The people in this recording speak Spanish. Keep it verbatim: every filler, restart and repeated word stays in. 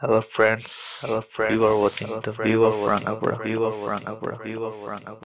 Hello friends, hello friends, we were watching the view of Rangapara, view of Rangapara, view of Rangapara.